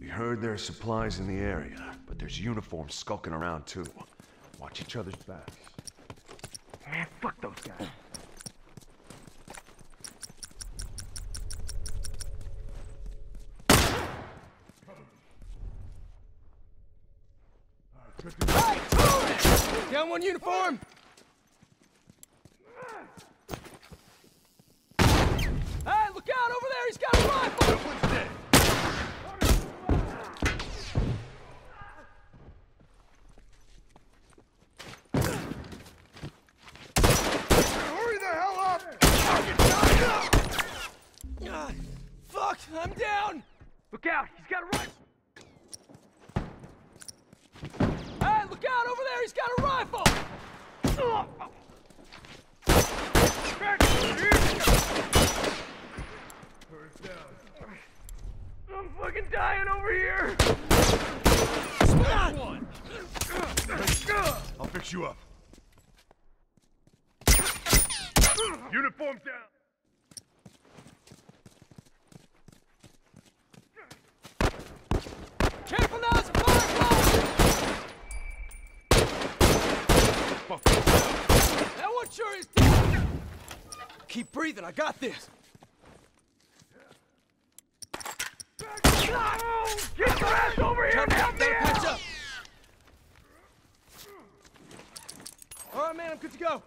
We heard there are supplies in the area, but there's uniforms skulking around too. Watch each other's backs. Man, fuck those guys. Hey! Down one uniform! Hey, look out! Over there, he's got a rifle! Someone's dead! Hurry the hell up! Fuck! I'm down! Look out! He's got a rifle! Look out! Over there! He's got a rifle! I'm fucking dying over here! I'll fix you up. Uniforms down! Careful now! That one sure is dead. Keep breathing, I got this. Oh, get your ass over here and help me out. All right, man, I'm good to go.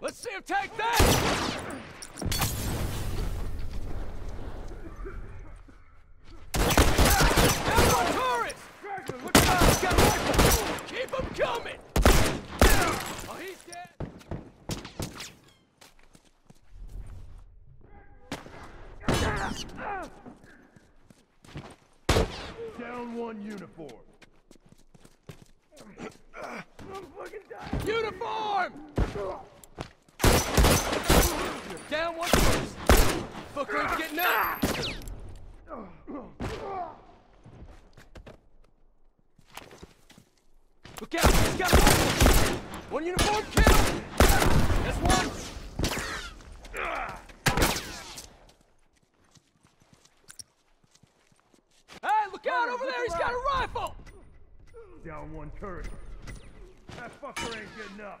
Let's see him take that! Out of look out! He's got a rifle! Keep him coming! Oh, he's dead! Down one uniform. I'm fucking dying! Uniform! Down one first! Fucker ain't getting up! Look out! He's got a rifle! One uniform kill! That's one! Hey, look out! Over there! He's got a rifle! Down one turret. That fucker ain't getting up!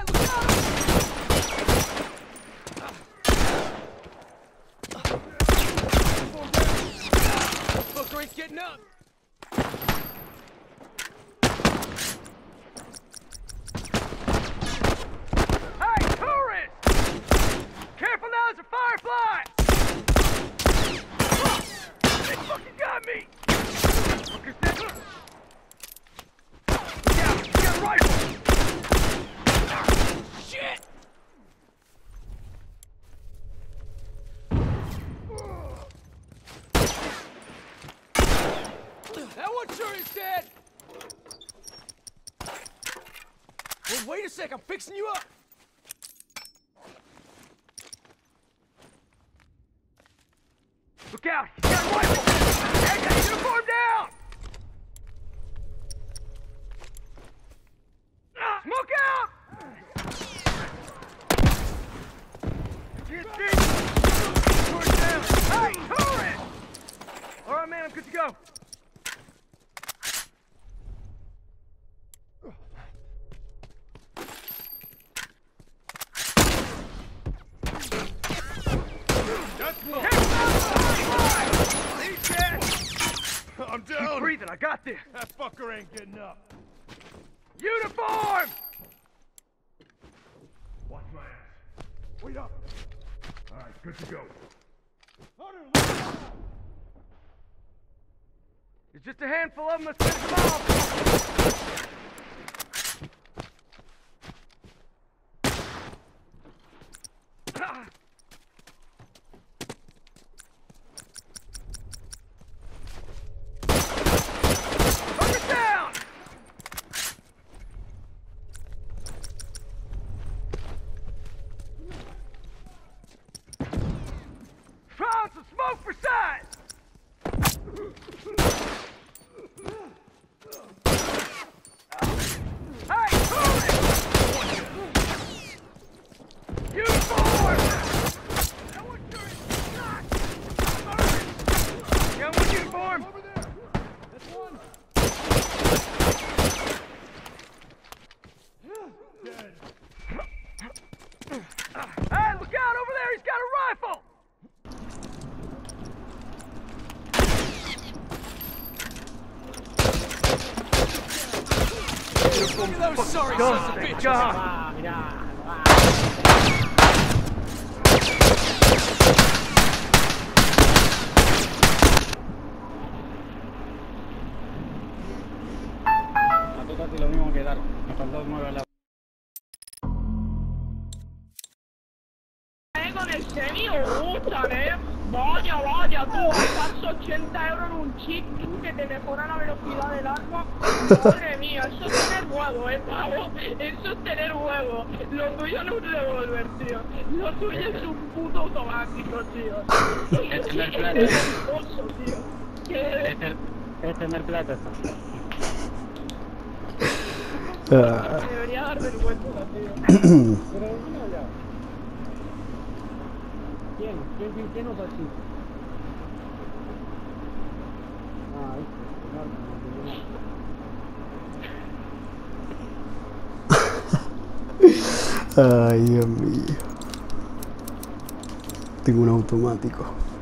look out! Fucker ain't getting up! Hey, tourist! Careful now, there's a firefly! They fucking got me! Shit! That one sure is dead! Well, wait a sec, I'm fixing you up! Look out! He's got a rifle! Hey, get your uniform down! Smoke out! Hey, Torres! All right, man, I'm good to go. I'm down. Keep breathing, I got this. That fucker ain't getting up. Uniform! Watch my ass. Wait up. All right, good to go. There's just a handful of them that's been involved. Sorry, sons of bitches! Lo mismo que dar. Me faltó 9 a la... Con el semi buttane, vaya tú, gasto 80 € en un chip que te mejora la velocidad del arma. Madre mía, eso es tener huevo, pavo, eso es tener huevo. Lo tuyo no es un revólver, tío, lo tuyo es un puto automático, tío. Es tener plata. Es hermoso, tío. Es tener plata eso. Debería dar vergüenza, tío. ¿Quién nos hace? Ah, este. Ay, Dios mío. Tengo un automático.